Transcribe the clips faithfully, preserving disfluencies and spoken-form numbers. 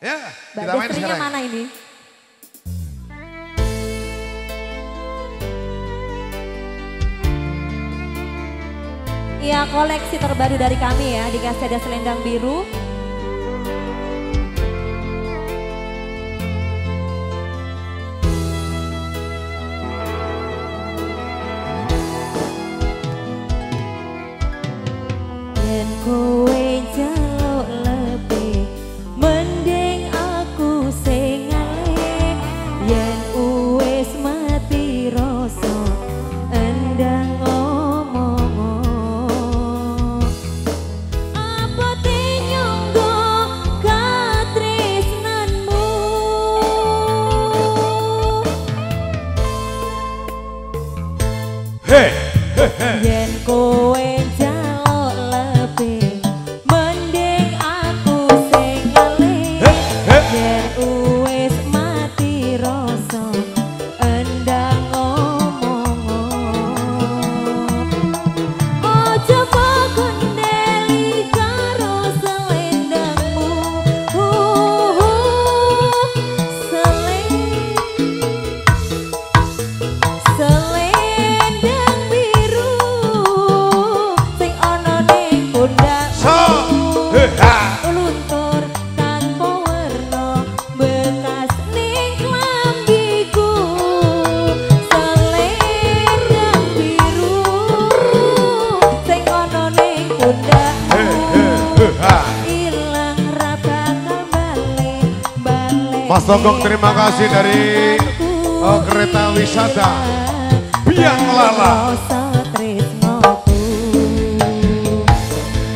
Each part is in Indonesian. Ya, Mbak kita main sekarang. Mana ini? Ya, koleksi terbaru dari kami ya, di Kasih Ada Selendang Biru. Mas Togok, terima kasih dari uh, kereta wisata Bianglala.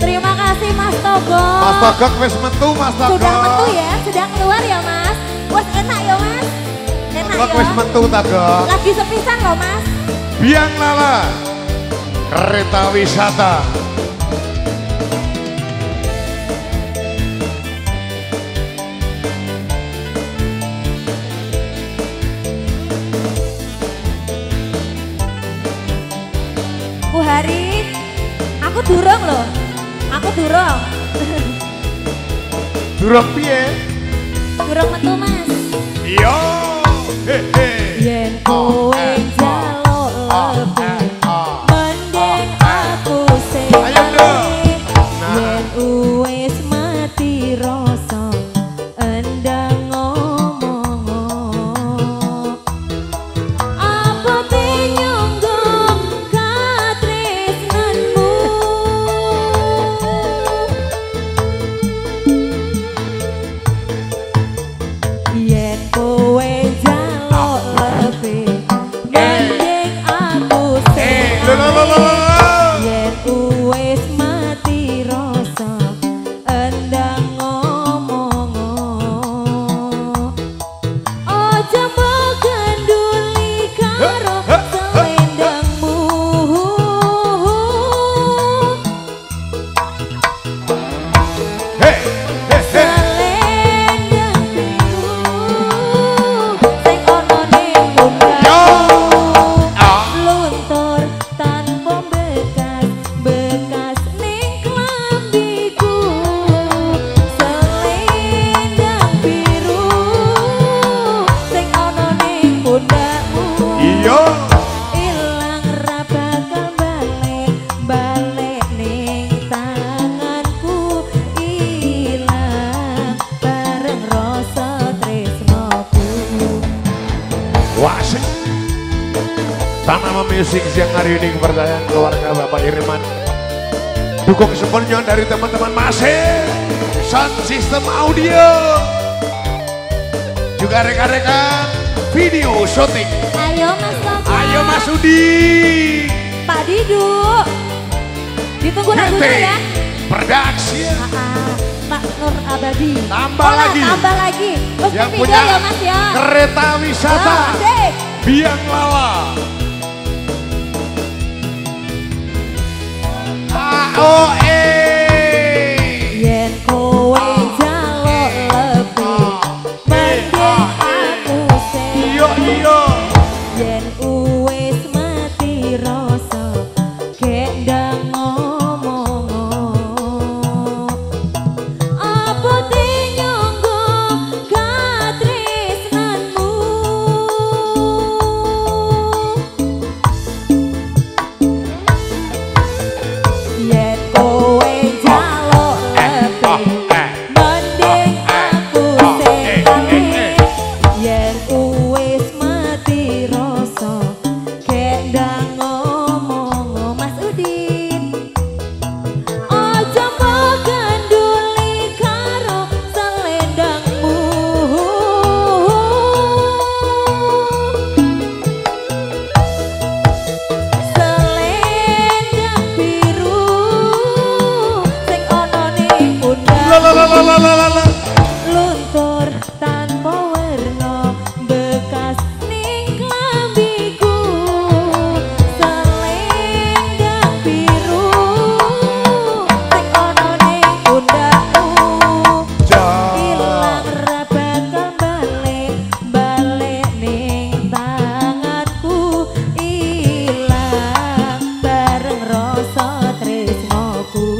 Terima kasih Mas Togok. Mas Togok wis metu, Mas Togok. Sudah metu ya, sudah keluar ya Mas. Wes enak ya Mas. Enak ya. Wes metu Togok. Lagi sepisan loh Mas. Bianglala, kereta wisata. Hari, aku durung loh, aku durung. Durung piye? Durung metu Mas. Yo, hehe. Yen kowe njaluk lebih, mending aku sing ngerti. Yen wis mati rasa, endang ngomong. Apa tinyu? Tanama Musik siang hari ini kepercayaan keluarga Bapak Irman. Dukung sepenuhnya dari teman-teman Masir, sound system audio, juga rekan-rekan video shooting. Ayo Mas Togok. Ayo Mas Udi. Pak Didu. Ditunggu lagunya ya. Produksi. Pak Nur Abadi. Tambah Ola, lagi. Tambah lagi. Terus yang punya ya, Mas, ya. Kereta wisata. Oh, Bianglala. Oh, eh, yen kowe njaluk lebih, mending aku sing ngerti. Yen wis mati rasa, gek ndang ngomong. Apa tinyu? Luntur tanpa werna bekas ning klambiku, selendang biru nek ono ning pundakku, ilang ra bakal balik balik ning tanganku, ilang bareng rasa tresnoku.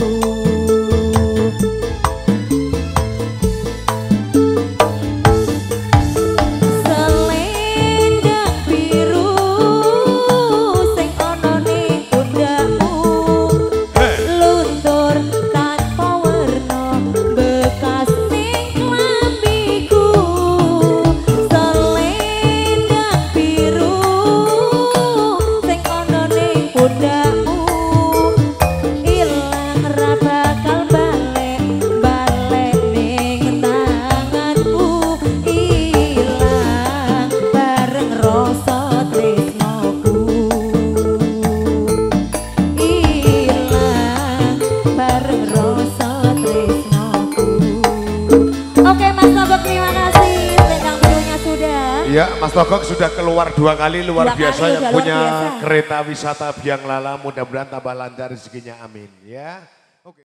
Ya, Mas Togok sudah keluar dua kali, luar biasa yang punya kereta wisata Bianglala, mudah-mudahan tambah lancar rezekinya, amin ya.